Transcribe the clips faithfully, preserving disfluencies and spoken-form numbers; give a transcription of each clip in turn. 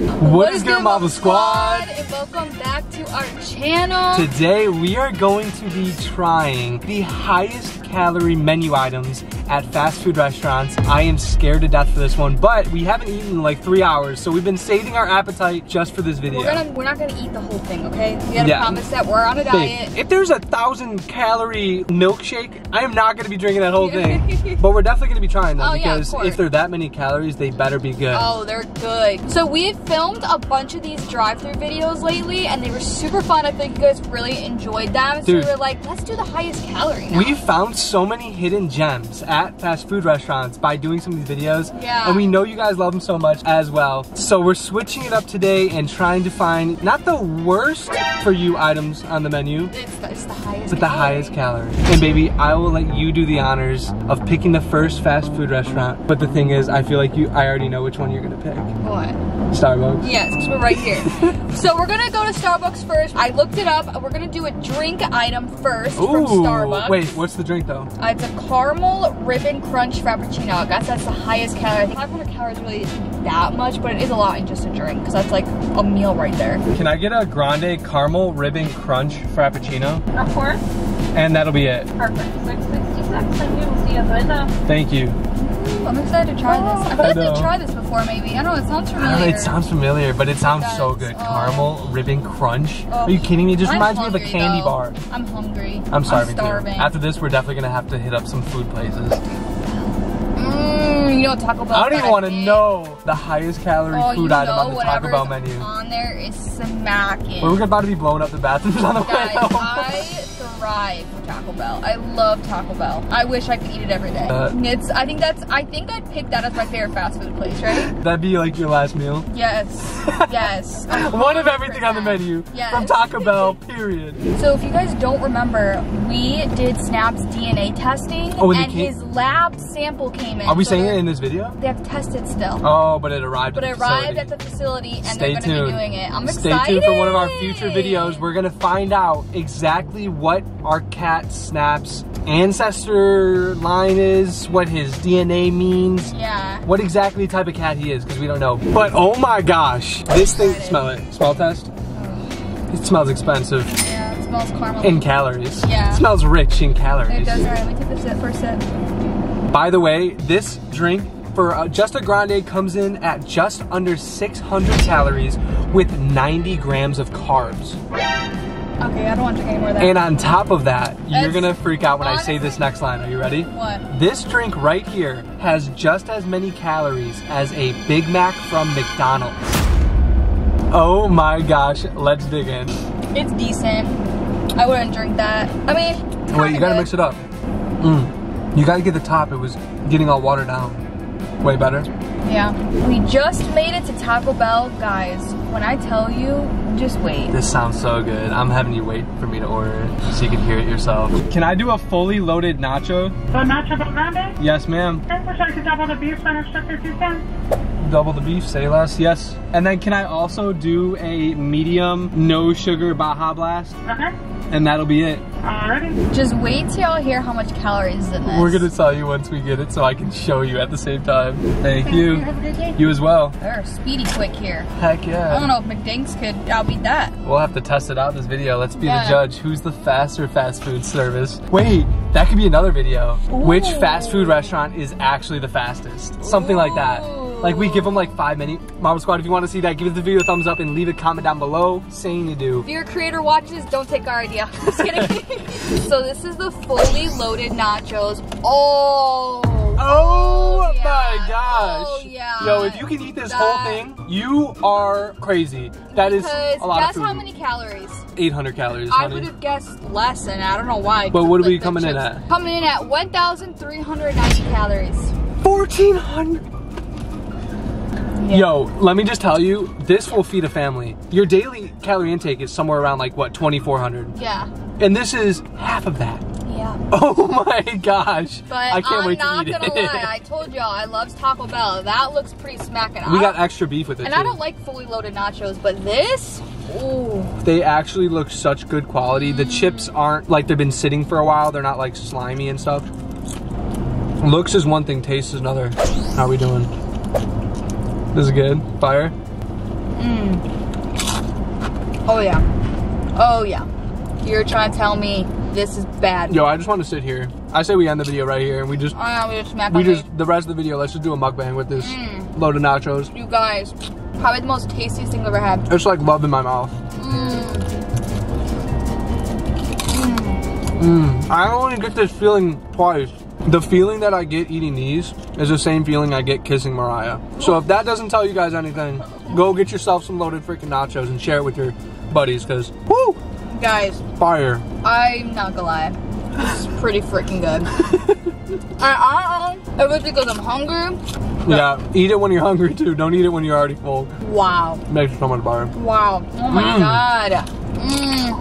What, what is good, Marble Squad? Squad? And welcome back to our channel. Today we are going to be trying the highest calorie menu items at fast food restaurants. I am scared to death for this one, but we haven't eaten in like three hours, so we've been saving our appetite just for this video. We're, gonna, we're not gonna eat the whole thing, okay? We gotta yeah. promise that we're on a diet. Think, if there's a thousand calorie milkshake, I am not gonna be drinking that whole thing. But we're definitely gonna be trying them, oh, because yeah, if they're that many calories, they better be good. Oh, they're good. So we've filmed a bunch of these drive-thru videos lately and they were super fun. I think you guys really enjoyed them. Dude, so we were like, let's do the highest calorie now. We found so many hidden gems at fast food restaurants by doing some of these videos. Yeah. And we know you guys love them so much as well. So we're switching it up today and trying to find not the worst for you items on the menu. It's the, it's the highest But the highest calorie. And baby, I will let you do the honors of picking the first fast food restaurant. But the thing is, I feel like you I already know which one you're gonna pick. What? Starbucks. Yes, because we're right here. So we're gonna go to Starbucks first. I looked it up. We're gonna do a drink item first. Ooh, from Starbucks. Wait, what's the drink though? Uh, it's a Caramel Ribbon Crunch Frappuccino. I guess that's the highest calorie. I think five hundred calories really isn't that much, but it is a lot in just a drink because that's like a meal right there. Can I get a grande Caramel Ribbon Crunch Frappuccino? Of course. And that'll be it. Perfect. six sixty-six, and we will see you later. Thank you. I'm excited to try this. I feel like I've tried this before, maybe. I don't know, it sounds familiar. It sounds familiar, but it sounds it so good. Oh. Caramel Ribbon Crunch. Oh. Are you kidding me? It just I'm reminds hungry, me of a candy though. bar. I'm hungry. I'm starving. I'm starving. After this, we're definitely going to have to hit up some food places. Mm, you know what Taco Bell I don't even want to know the highest calorie oh, food item on the Taco Bell menu. On there is smacking. We're about to be blowing up the bathrooms on the Guys, way home. I thrive for Taco Bell. I love Taco Bell. I wish I could eat it every day. Uh, it's. I think that's. I think I'd pick that as my favorite fast food place, right? That'd be like your last meal. Yes. Yes. One of everything on the menu yes. from Taco Bell. Period. So if you guys don't remember, we did Snap's D N A testing, oh, and, and his lab sample came in. Are we so saying it in this video? They have tested still. Oh, but it arrived. But at the it arrived facility. at the facility, and Stay they're going to be doing it. I'm Stay excited. Stay tuned for one of our future videos. We're going to find out exactly what our cat Snap's ancestor line is, what his D N A means, yeah, what exactly type of cat he is, because we don't know. But oh my gosh, this thing, smell it. Smell test. Oh. It smells expensive. Yeah, it smells caramel. In calories. Yeah. It smells rich in calories. It does. All right, let me take a sip for a sip. By the way, this drink for uh, just a grande comes in at just under six hundred calories with ninety grams of carbs. Okay, I don't want to drink any more of that. And on top of that, you're it's, gonna freak out when honestly, I say this next line. Are you ready? What? This drink right here has just as many calories as a Big Mac from McDonald's. Oh my gosh, let's dig in. It's decent. I wouldn't drink that. I mean, it's Wait, you gotta good. mix it up. Mm. You gotta get the top. It was getting all watered down. Way better. Yeah. We just made it to Taco Bell. Guys, when I tell you, just wait. This sounds so good. I'm having you wait for me to order it so you can hear it yourself. Can I do a fully loaded nacho? The nacho del grande? Yes, ma'am. Double the beef, double the beef, say less, yes. And then can I also do a medium, no sugar Baja Blast? Okay. And that'll be it. Alrighty. Just wait till y'all hear how much calories is in this. We're gonna tell you once we get it so I can show you at the same time. Thank, Thank you. You. Have a good day. You as well. They're speedy quick here. Heck yeah. I don't know if McDinks could outbeat that. We'll have to test it out in this video. Let's be yeah. the judge. Who's the faster fast food service? Wait, that could be another video. Ooh. Which fast food restaurant is actually the fastest? Something Ooh. like that. Like we give them like five minutes. Marble Squad, if you want to see that, give the video a thumbs up and leave a comment down below saying you do. If your creator watches, don't take our idea. Just kidding. So this is the fully loaded nachos. Oh. Oh yeah. my gosh. Oh yeah. Yo, if you can eat this that. whole thing, you are crazy. That because is a lot of food. Guess how many calories? eight hundred calories, honey. I would have guessed less than that. I don't know why. But what are we coming chips. in at? Coming in at one thousand three hundred ninety calories. fourteen hundred. Yeah. Yo, let me just tell you, this will feed a family. Your daily calorie intake is somewhere around like, what, twenty-four hundred? Yeah. And this is half of that. Yeah. Oh my gosh. But I can't I'm wait not to eat gonna it. lie, I told y'all I love Taco Bell. That looks pretty smacking. We got extra beef with it. And too. I don't like fully loaded nachos, but this, ooh. They actually look such good quality. Mm. The chips aren't like they've been sitting for a while. They're not like slimy and stuff. Looks is one thing, taste is another. How are we doing? This is good. Fire. Mm. Oh yeah. Oh yeah. You're trying to tell me this is bad. Yo, I just want to sit here. I say we end the video right here, and we just. Oh yeah, we just smack. We just face. The rest of the video. Let's just do a mukbang with this mm. load of nachos. You guys, probably the most tastiest thing I've ever had. It's like love in my mouth. Mm. Mm. Mm. I only get this feeling twice. The feeling that I get eating these is the same feeling I get kissing Mariah. So if that doesn't tell you guys anything, go get yourself some loaded freaking nachos and share it with your buddies, because woo! Guys. Fire. I'm not gonna lie. This is pretty freaking good. I, I, it was because I'm hungry. Yeah, eat it when you're hungry too. Don't eat it when you're already full. Wow. Makes it so much better. Wow. Oh my mm. god. Mm.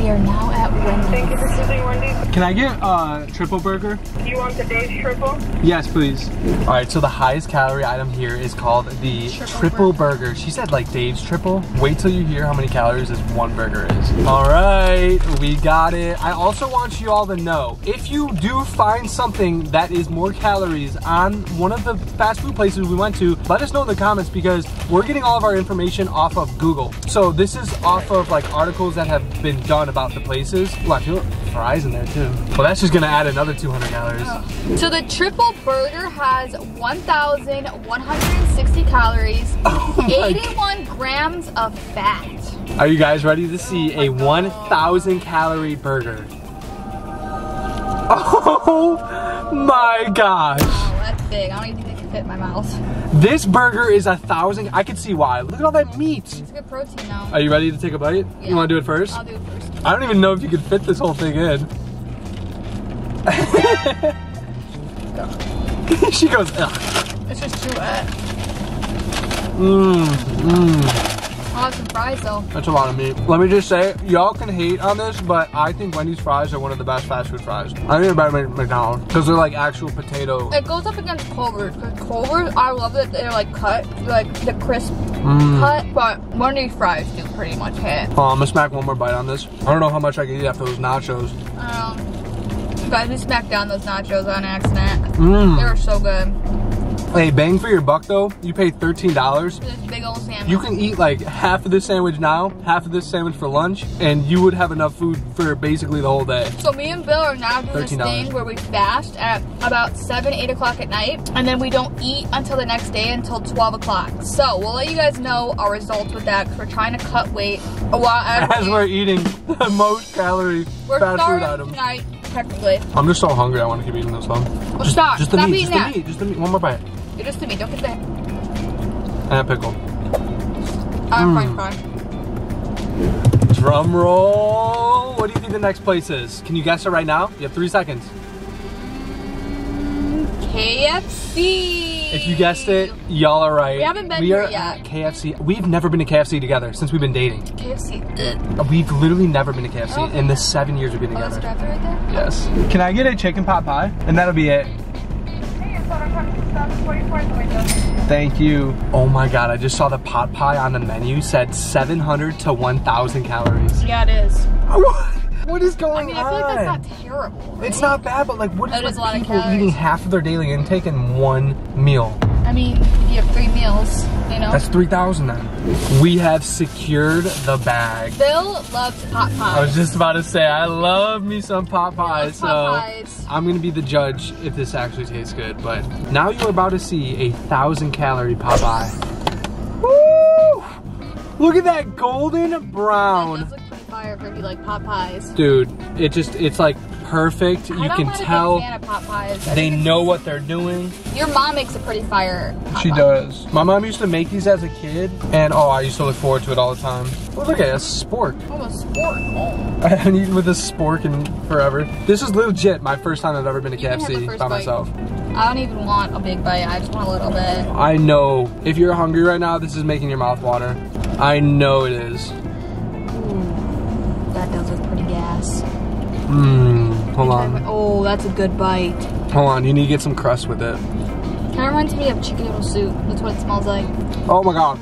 We are now at Wendy's. Thank you for choosing Wendy's. Can I get a uh, triple burger? You want the Dave's triple? Yes, please. All right, so the highest calorie item here is called the triple, triple burger. burger. She said like Dave's triple. Wait till you hear how many calories this one burger is. All right, we got it. I also want you all to know, if you do find something that is more calories on one of the fast food places we went to, let us know in the comments, because we're getting all of our information off of Google. So this is off of like articles that have been done about the places. Look, fries in there too. Well, that's just gonna add another two hundred calories. Oh. So the triple burger has one thousand one hundred sixty calories, oh eighty-one God. grams of fat. Are you guys ready to see oh a one thousand calorie burger? Oh my gosh. Wow, that's big. I don't even think it can fit in my mouth. This burger is a thousand. I can see why. Look at all that meat. It's good protein now. Are you ready to take a bite? Yeah. You want to do it first? I'll do it first. I don't even know if you could fit this whole thing in. She goes, ugh. It's just too wet. Mmm, mmm. I'll have some fries though. That's a lot of meat. Let me just say, y'all can hate on this, but I think Wendy's fries are one of the best fast food fries. I think they're better than McDonald's, because they're like actual potato. It goes up against Culver's, because Culver's, I love that they're like cut, like the crisp mm. cut, but Wendy's fries do pretty much hit. Oh, I'm gonna smack one more bite on this. I don't know how much I can eat after those nachos. Um, you guys, we smacked down those nachos on accident. Mm. They were so good. Hey, bang for your buck though, you pay thirteen dollars. This big old sandwich. You can eat like half of this sandwich now, half of this sandwich for lunch, and you would have enough food for basically the whole day. So me and Bill are now doing this thing where we fast at about seven, eight o'clock at night, and then we don't eat until the next day until twelve o'clock. So we'll let you guys know our results with that, because we're trying to cut weight while as we're eating the most calorie we're fast food item. Tonight, technically. I'm just so hungry, I want to keep eating this one. Well, just, stop, just the stop meat, eating just that. The meat, just the meat, one more bite. You're just to me, don't get that. And a pickle. I'm mm. fine, fine. Drum roll. What do you think the next place is? Can you guess it right now? You have three seconds. K F C. If you guessed it, y'all are right. We haven't been we here yet. K F C. We've never been to K F C together since we've been dating. K F C. Ugh. We've literally never been to K F C oh, okay. in the seven years we've been together. Oh, that's right there? Yes. Can I get a chicken pot pie? And that'll be it. Thank you. Oh my god, I just saw the pot pie on the menu said seven hundred to one thousand calories. Yeah, it is. What is going on? I mean, I feel on? like that's not terrible. Right? It's not bad, but like, what that is, is like people eating half of their daily intake in one meal? I mean, you have three meals, you know? That's three thousand then. We have secured the bag. Bill loves pot pies. I was just about to say, I love me some pot pies, so pot pies. I'm gonna be the judge if this actually tastes good, but now you're about to see a thousand calorie pot pie. Woo! Look at that golden brown. That does look pretty fire for if you like pot pies. Dude, it just, it's like, perfect. You can tell they know what they're doing. Your mom makes a pretty fire. She does. My mom used to make these as a kid, and oh, I used to look forward to it all the time. Oh, look at it, a spork. Oh, a spork. Oh. I haven't eaten with a spork in forever. This is legit my first time I've ever been to K F C by myself. I don't even want a big bite. I just want a little bit. I know. If you're hungry right now, this is making your mouth water. I know it is. Ooh, that does look pretty gas. Mmm. Hold on. Oh, that's a good bite. Hold on, you need to get some crust with it. Kind of reminds me of chicken noodle soup. That's what it smells like. Oh my god.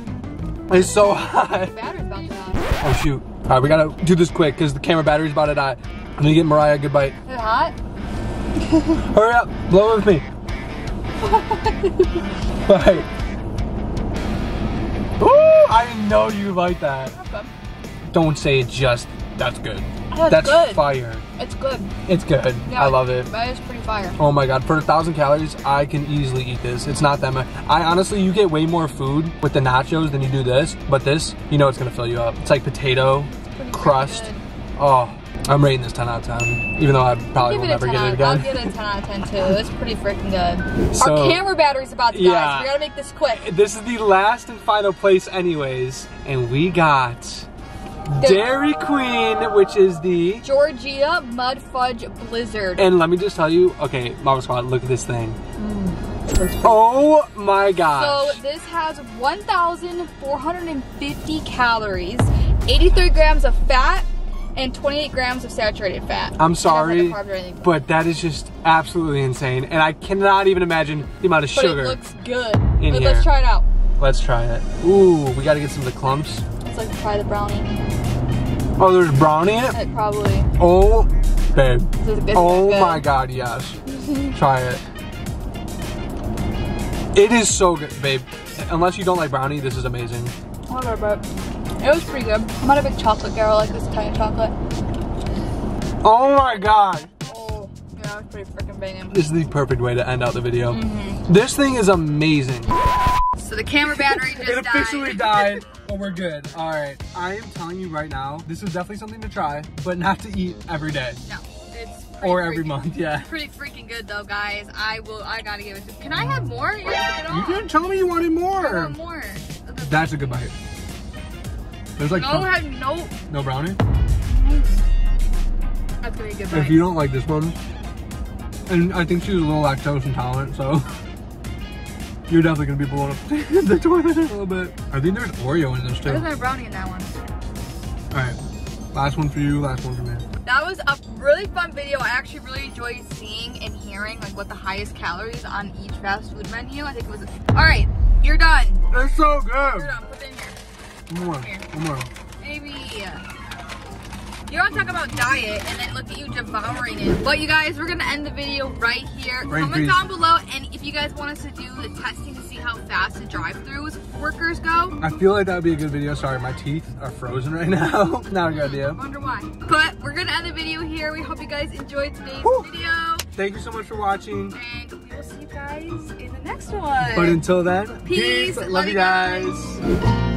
It's so hot. The battery's about to die. Oh shoot. Alright, we gotta do this quick because the camera battery's about to die. I'm gonna get Mariah a good bite. Is it hot? Hurry up, blow it with me. Alright. Woo! I know you like that. Okay. Don't say it just, that's good. Oh, that's good. Fire. It's good. It's good. Yeah, I love it. That is pretty fire. Oh my god. For a thousand calories, I can easily eat this. It's not that much. I honestly, you get way more food with the nachos than you do this. But this, you know it's going to fill you up. It's like potato, it's crust. Oh, I'm rating this ten out of ten, even though I probably will never get it again. I'll give it a ten out of ten too. It's pretty freaking good. So, our camera battery's about to die, yeah, so we gotta make this quick. This is the last and final place anyways, and we got the Dairy Queen, which is the Georgia Mud Fudge Blizzard. And let me just tell you, okay, Marble Squad, look at this thing. Mm. Oh my gosh. So this has one thousand four hundred fifty calories, eighty-three grams of fat, and twenty-eight grams of saturated fat. I'm sorry, but that is just absolutely insane. And I cannot even imagine the amount of but sugar. It looks good. In Wait, here. Let's try it out. Let's try it. Ooh, we gotta get some of the clumps. Let's like try the brownie. Oh, there's brownie in it? It probably. Oh, babe. Oh my god, yes. Try it. It is so good, babe. Unless you don't like brownie, this is amazing. Whatever, it was pretty good. I'm not a big chocolate girl, like this kind of chocolate. Oh my god. Oh, yeah, that was pretty freaking banging. This is the perfect way to end out the video. Mm-hmm. This thing is amazing. So the camera battery just died. It officially died, but we're good. All right, I am telling you right now, this is definitely something to try, but not to eat every day. No. Or freaking, every month, yeah. Pretty freaking good though, guys. I will. I gotta give it to. Can I have more? You didn't tell me you wanted more. I want more. That's, That's a good bite. There's like no, had no. No brownie. That's gonna be a good bite. If you don't like this one, and I think she was a little lactose intolerant, so you're definitely gonna be blown up the toilet a little bit. I think there's Oreo in this too. There's no brownie in that one. All right, last one for you. Last one for me. That was a really fun video. I actually really enjoyed seeing and hearing like what the highest calories on each fast food menu. I think it was. All right, you're done. It's so good. You're done. Put it in here. One more. Here. One more. Maybe. You don't talk about diet and then look at you devouring it. But you guys, we're gonna end the video right here. Brain Comment freeze. down below, and if you guys want us to do the testing to see how fast the drive-throughs workers go. I feel like that would be a good video. Sorry, my teeth are frozen right now. Not a good idea. I wonder why. But we're gonna end the video here. We hope you guys enjoyed today's Woo! video. Thank you so much for watching. And we will see you guys in the next one. But until then, peace. peace. Love, love you guys. guys.